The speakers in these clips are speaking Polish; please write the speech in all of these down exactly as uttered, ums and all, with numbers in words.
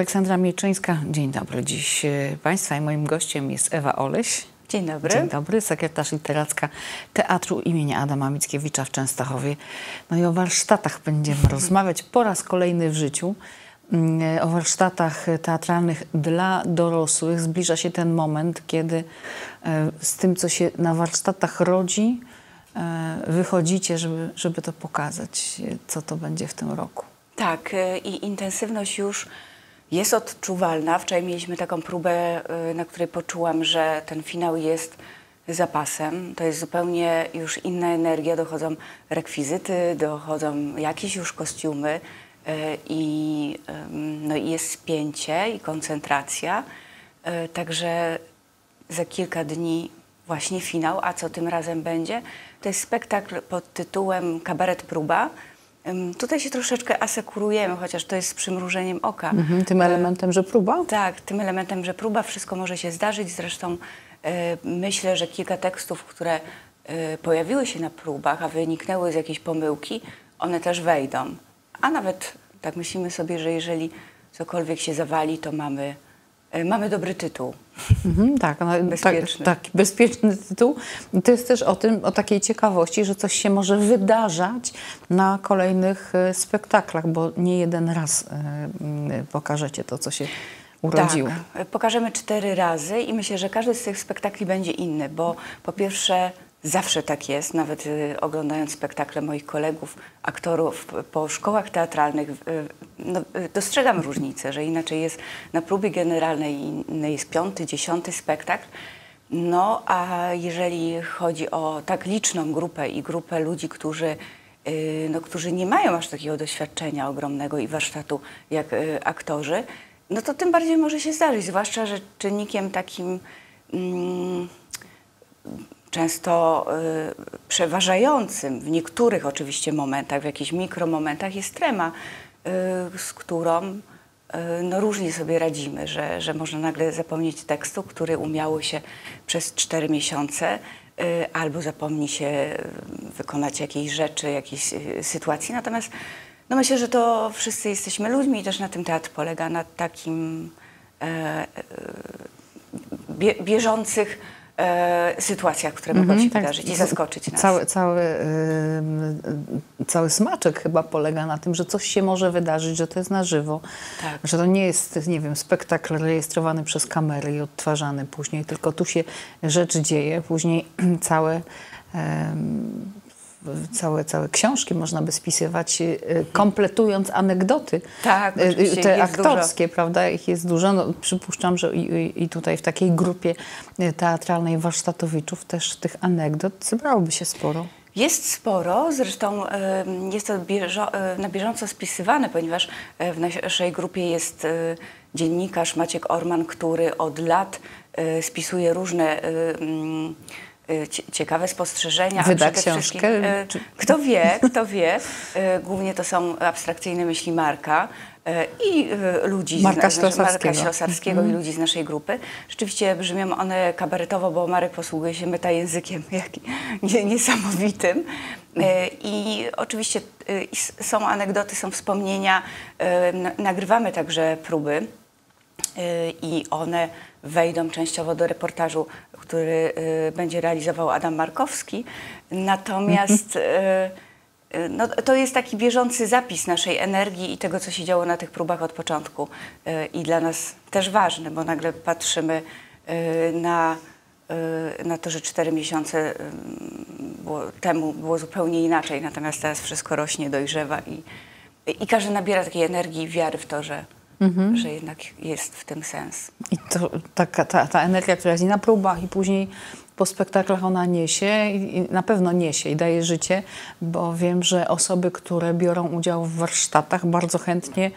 Aleksandra Mieczyńska, dzień dobry. Dziś Państwa i moim gościem jest Ewa Oleś. Dzień dobry. Dzień dobry, sekretarz literacka Teatru imienia Adama Mickiewicza w Częstochowie. No i o warsztatach będziemy rozmawiać po raz kolejny w życiu. O warsztatach teatralnych dla dorosłych. Zbliża się ten moment, kiedy z tym, co się na warsztatach rodzi, wychodzicie, żeby, żeby to pokazać, co to będzie w tym roku. Tak, i intensywność już jest odczuwalna. Wczoraj mieliśmy taką próbę, na której poczułam, że ten finał jest zapasem. To jest zupełnie już inna energia. Dochodzą rekwizyty, dochodzą jakieś już kostiumy i, no, i jest spięcie i koncentracja. Także za kilka dni właśnie finał. A co tym razem będzie? To jest spektakl pod tytułem Kabaret Próba. Tutaj się troszeczkę asekurujemy, chociaż to jest z przymrużeniem oka. Mhm, tym elementem, że próba? Tak, tym elementem, że próba. Wszystko może się zdarzyć. Zresztą myślę, że kilka tekstów, które pojawiły się na próbach, a wyniknęły z jakiejś pomyłki, one też wejdą. A nawet tak myślimy sobie, że jeżeli cokolwiek się zawali, to mamy... Mamy dobry tytuł. Mhm, tak, no, bezpieczny. Tak, tak, bezpieczny tytuł. To jest też o tym, o takiej ciekawości, że coś się może wydarzać na kolejnych spektaklach, bo nie jeden raz pokażecie to, co się urodziło. Tak, pokażemy cztery razy i myślę, że każdy z tych spektakli będzie inny, bo po pierwsze zawsze tak jest, nawet oglądając spektakle moich kolegów, aktorów po szkołach teatralnych, no, dostrzegam różnicę, że inaczej jest na próbie generalnej, inny jest piąty, dziesiąty spektakl. No a jeżeli chodzi o tak liczną grupę i grupę ludzi, którzy, no, którzy nie mają aż takiego doświadczenia ogromnego i warsztatu jak aktorzy, no to tym bardziej może się zdarzyć, zwłaszcza, że czynnikiem takim... Mm, często y, przeważającym w niektórych oczywiście momentach, w jakichś mikromomentach jest trema, y, z którą y, no różnie sobie radzimy, że, że można nagle zapomnieć tekstu, który umiało się przez cztery miesiące, y, albo zapomni się wykonać jakiejś rzeczy, jakiejś y, sytuacji. Natomiast no myślę, że to wszyscy jesteśmy ludźmi i też na tym teatr polega, na takim y, y, bieżących sytuacjach, które mogą się tak wydarzyć i zaskoczyć nas. Cały, cały, yy, cały smaczek chyba polega na tym, że coś się może wydarzyć, że to jest na żywo, tak, że to nie jest, nie wiem, spektakl rejestrowany przez kamery i odtwarzany później, tylko tu się rzecz dzieje, później całe, yy, całe, całe książki można by spisywać, yy, kompletując anegdoty, tak, yy, te aktorskie, dużo, prawda, ich jest dużo. No, przypuszczam, że i, i tutaj w takiej grupie teatralnej warsztatowiczów też tych anegdot zebrałoby się sporo. Jest sporo, zresztą yy, jest to bieżo, yy, na bieżąco spisywane, ponieważ yy, w naszej grupie jest yy, dziennikarz Maciek Orman, który od lat yy, spisuje różne... Yy, ciekawe spostrzeżenia. Wyda książkę? Kto wie, kto wie. Głównie to są abstrakcyjne myśli Marka i ludzi Marka Ślosarskiego i ludzi z naszej grupy. Rzeczywiście brzmią one kabaretowo, bo Marek posługuje się metajęzykiem niesamowitym. I oczywiście są anegdoty, są wspomnienia. Nagrywamy także próby i one wejdą częściowo do reportażu, który y, będzie realizował Adam Markowski. Natomiast y, y, no, to jest taki bieżący zapis naszej energii i tego, co się działo na tych próbach od początku. Y, I dla nas też ważny, bo nagle patrzymy y, na, y, na to, że cztery miesiące y, było, temu było zupełnie inaczej. Natomiast teraz wszystko rośnie, dojrzewa i, i każdy nabiera takiej energii i wiary w to, że Mhm. że jednak jest w tym sens. I to, taka, ta, ta energia, która jest i na próbach, i później po spektaklach, ona niesie i, i na pewno niesie i daje życie, bo wiem, że osoby, które biorą udział w warsztatach, bardzo chętnie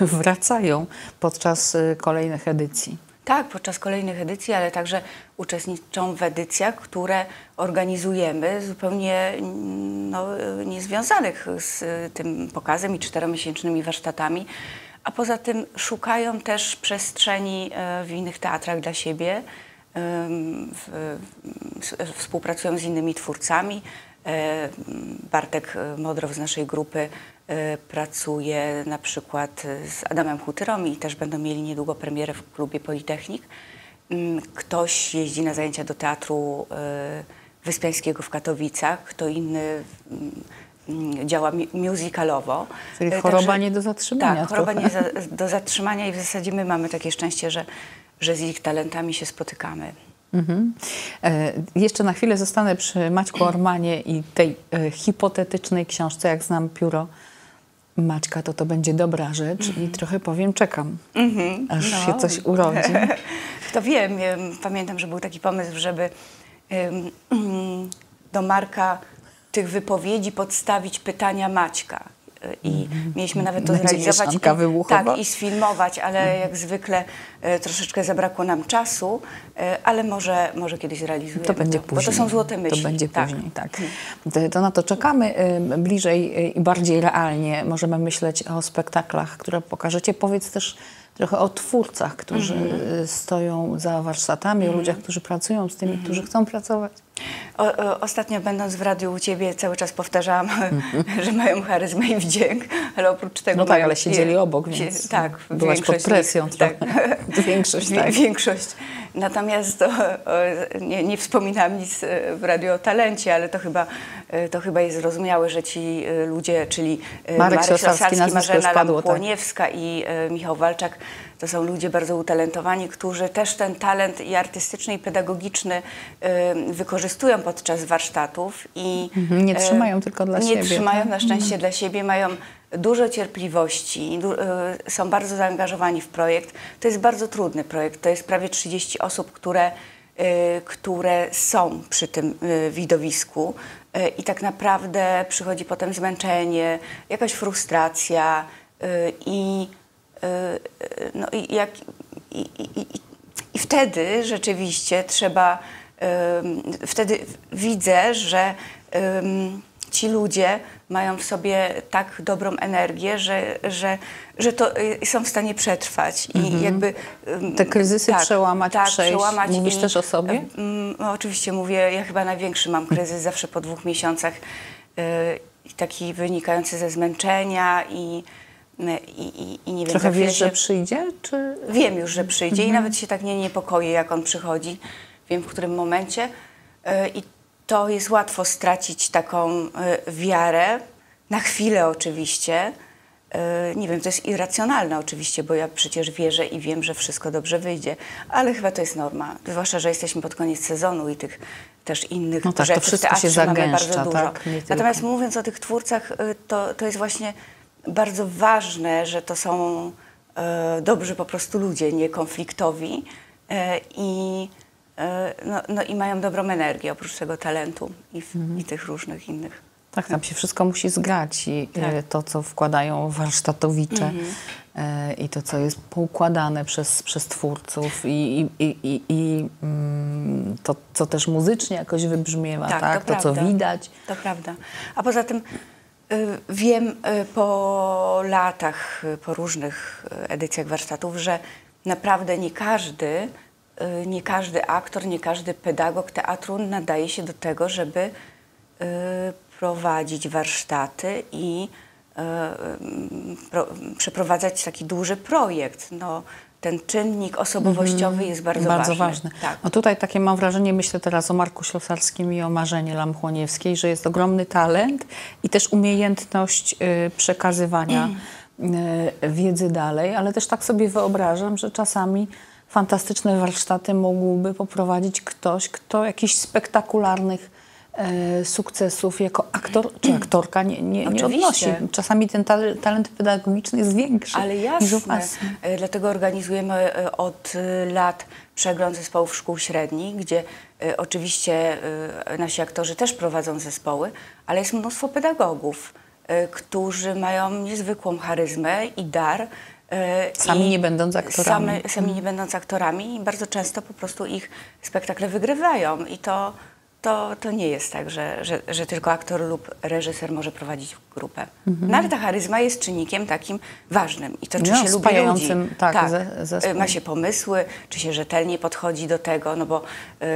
wracają podczas kolejnych edycji. Tak, podczas kolejnych edycji, ale także uczestniczą w edycjach, które organizujemy, zupełnie no, niezwiązanych z tym pokazem i czteromiesięcznymi warsztatami. A poza tym szukają też przestrzeni w innych teatrach dla siebie, współpracują z innymi twórcami, Bartek Modrow z naszej grupy pracuje na przykład z Adamem Hutyrą i też będą mieli niedługo premierę w klubie Politechnik. Ktoś jeździ na zajęcia do Teatru Wyspiańskiego w Katowicach, kto inny działa musicalowo. Czyli choroba Także, nie do zatrzymania. Tak, choroba trochę. nie za, do zatrzymania i w zasadzie my mamy takie szczęście, że, że z ich talentami się spotykamy. Mhm. E, jeszcze na chwilę zostanę przy Maćku Ormanie i tej e, hipotetycznej książce, jak znam pióro Maćka, to to będzie dobra rzecz mhm. i trochę powiem, czekam, mhm. aż no. się coś urodzi. To wiem, pamiętam, że był taki pomysł, żeby um, um, do Marka tych wypowiedzi podstawić pytania Maćka. I mieliśmy nawet to zrealizować i, tak, i sfilmować, ale jak zwykle e, troszeczkę zabrakło nam czasu, e, ale może, może kiedyś zrealizujemy. To będzie później. Bo to są złote myśli. To będzie tak. później, tak. To, to na to czekamy. E, bliżej i bardziej realnie możemy myśleć o spektaklach, które pokażecie. Powiedz też trochę o twórcach, którzy mm-hmm. stoją za warsztatami, mm-hmm. o ludziach, którzy pracują z tymi, mm-hmm. którzy chcą pracować. O, o, ostatnio będąc w radiu u Ciebie cały czas powtarzałam, mm-hmm. że mają charyzmę i wdzięk, ale oprócz tego... No tak, ale siedzieli obok, więc tak, byłaś pod presją trochę. Tak. Większość, tak. Większość. Natomiast o, o, nie, nie wspominałam nic w radiu o talencie, ale to chyba, to chyba jest zrozumiałe, że ci ludzie, czyli Marek, Marek Ślosarski, Marzena Płoniewska tak. i Michał Walczak, to są ludzie bardzo utalentowani, którzy też ten talent i artystyczny, i pedagogiczny y, wykorzystują podczas warsztatów. I nie trzymają y, tylko dla nie siebie. Nie trzymają tak? na szczęście dla siebie, mają dużo cierpliwości, du y, są bardzo zaangażowani w projekt. To jest bardzo trudny projekt, to jest prawie trzydzieści osób, które, y, które są przy tym y, widowisku y, i tak naprawdę przychodzi potem zmęczenie, jakaś frustracja y, i... No i, jak, i, i, i wtedy rzeczywiście trzeba, um, wtedy widzę, że um, ci ludzie mają w sobie tak dobrą energię, że, że, że to są w stanie przetrwać. I mhm. jakby, um, te kryzysy tak, przełamać, tak, przejść. Przełamać Mówisz i, też o sobie? Um, oczywiście mówię, ja chyba największy mam kryzys zawsze po dwóch miesiącach, y, taki wynikający ze zmęczenia i I, i, i nie wiem, Trochę wiesz, się... że przyjdzie? Czy... Wiem już, że przyjdzie mhm. i nawet się tak nie niepokoję, jak on przychodzi. Wiem, w którym momencie. Yy, I to jest łatwo stracić taką yy, wiarę. Na chwilę oczywiście. Yy, nie wiem, to jest irracjonalne oczywiście, bo ja przecież wierzę i wiem, że wszystko dobrze wyjdzie. Ale chyba to jest norma. Zwłaszcza, że jesteśmy pod koniec sezonu i tych też innych no tak, rzeczy to wszystko się zagęszcza, bardzo dużo. Tak, Natomiast mówiąc o tych twórcach, yy, to, to jest właśnie... bardzo ważne, że to są e, dobrzy po prostu ludzie, nie konfliktowi e, i, e, no, no, i mają dobrą energię oprócz tego talentu i, w, mhm. i tych różnych innych. Tak, tam się wszystko musi zgrać i tak. to, co wkładają warsztatowicze mhm. e, i to, co jest poukładane przez, przez twórców i, i, i, i, i mm, to, co też muzycznie jakoś wybrzmiewa, tak, tak? To, to co widać. To prawda. A poza tym wiem po latach, po różnych edycjach warsztatów, że naprawdę nie każdy, nie każdy aktor, nie każdy pedagog teatru nadaje się do tego, żeby prowadzić warsztaty i przeprowadzać taki duży projekt. No, ten czynnik osobowościowy mm, jest bardzo, bardzo ważny. ważny. Tak. No tutaj takie mam wrażenie, myślę teraz o Marku Ślosarskim i o Marzenie Lamchłoniewskiej, że jest ogromny talent i też umiejętność y, przekazywania mm. y, wiedzy dalej, ale też tak sobie wyobrażam, że czasami fantastyczne warsztaty mógłby poprowadzić ktoś, kto jakichś spektakularnych y, sukcesów jako aktor czy aktorka nie, nie, nie odnosi. Czasami ten talent pedagogiczny jest większy. Ale jasne, dlatego organizujemy od lat przegląd zespołów szkół średnich, gdzie oczywiście nasi aktorzy też prowadzą zespoły, ale jest mnóstwo pedagogów, którzy mają niezwykłą charyzmę i dar. Sami nie będąc aktorami. Sami, sami nie będąc aktorami i bardzo często po prostu ich spektakle wygrywają i to To, to nie jest tak, że, że, że tylko aktor lub reżyser może prowadzić grupę. Mhm. No ale ta charyzma jest czynnikiem takim ważnym. I to, czy no, się lubi ludzi, tak, tak, ze, ze ma się pomysły, czy się rzetelnie podchodzi do tego, no bo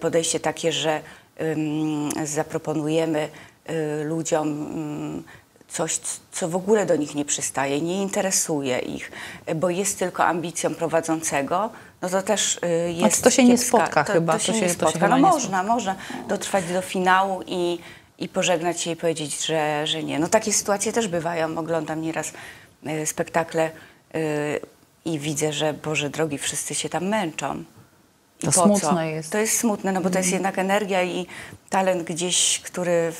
podejście takie, że um, zaproponujemy y, ludziom y, coś, co w ogóle do nich nie przystaje, nie interesuje ich, y, bo jest tylko ambicją prowadzącego, no to też y, jest znaczy, to się nie spotka to, chyba. To się, to się nie spotka. To się no można, spotka. Można dotrwać do finału i, i pożegnać się i powiedzieć, że, że nie. No takie sytuacje też bywają. Oglądam nieraz y, spektakle y, i widzę, że Boże drogi, wszyscy się tam męczą. I to smutne co? jest. To jest smutne, no bo to jest jednak energia i talent gdzieś, który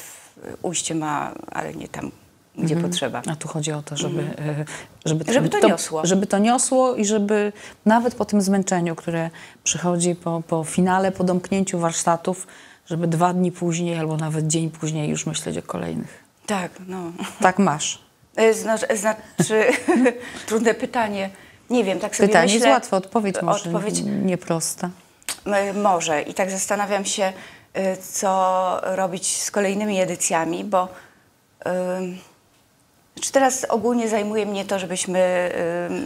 ujście ma, ale nie tam, gdzie mm. potrzeba. A tu chodzi o to, żeby, mm. żeby, to, żeby to niosło. To, żeby to niosło i żeby nawet po tym zmęczeniu, które przychodzi po, po finale, po domknięciu warsztatów, żeby dwa dni później albo nawet dzień później już myśleć o kolejnych. Tak, no. Tak masz. Znaczy, znaczy trudne pytanie. Nie wiem, tak sobie Pytanie myślę. Pytanie jest łatwa, odpowiedź może odpowiedź... nieprosta. Może. I tak zastanawiam się, co robić z kolejnymi edycjami, bo yy, teraz ogólnie zajmuje mnie to, żebyśmy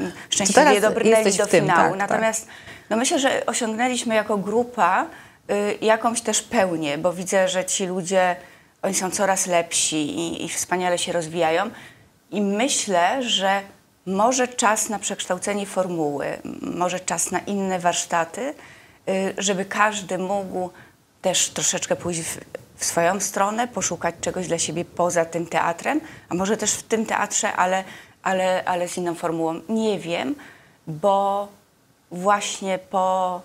yy, szczęśliwie dobrnęli do tym, finału. Tak, Natomiast tak. No myślę, że osiągnęliśmy jako grupa yy, jakąś też pełnię, bo widzę, że ci ludzie, oni są coraz lepsi i, i wspaniale się rozwijają. I myślę, że może czas na przekształcenie formuły, może czas na inne warsztaty, żeby każdy mógł też troszeczkę pójść w, w swoją stronę, poszukać czegoś dla siebie poza tym teatrem, a może też w tym teatrze, ale, ale, ale z inną formułą. Nie wiem, bo właśnie po,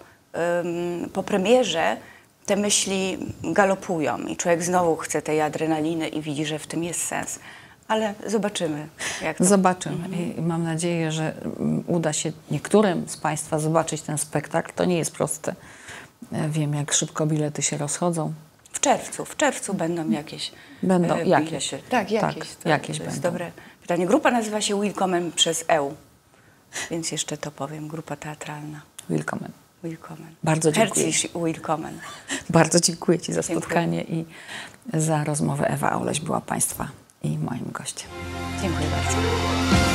ym, po premierze te myśli galopują i człowiek znowu chce tej adrenaliny i widzi, że w tym jest sens. Ale zobaczymy. Jak to... Zobaczymy. Mhm. I mam nadzieję, że uda się niektórym z Państwa zobaczyć ten spektakl. To nie jest proste. Wiem, jak szybko bilety się rozchodzą. W czerwcu. W czerwcu będą jakieś będą, e, jakieś. Tak, jakieś. Tak, to, jakieś to jest będą. Dobre pytanie. Grupa nazywa się Willkommen przez E U. Więc jeszcze to powiem. Grupa teatralna. Willkommen. Willkommen. Bardzo dziękuję. Herzlich willkommen. Bardzo dziękuję Ci za dziękuję. spotkanie i za rozmowę. Ewa Oleś była Państwa i moim gościem. Dziękuję bardzo.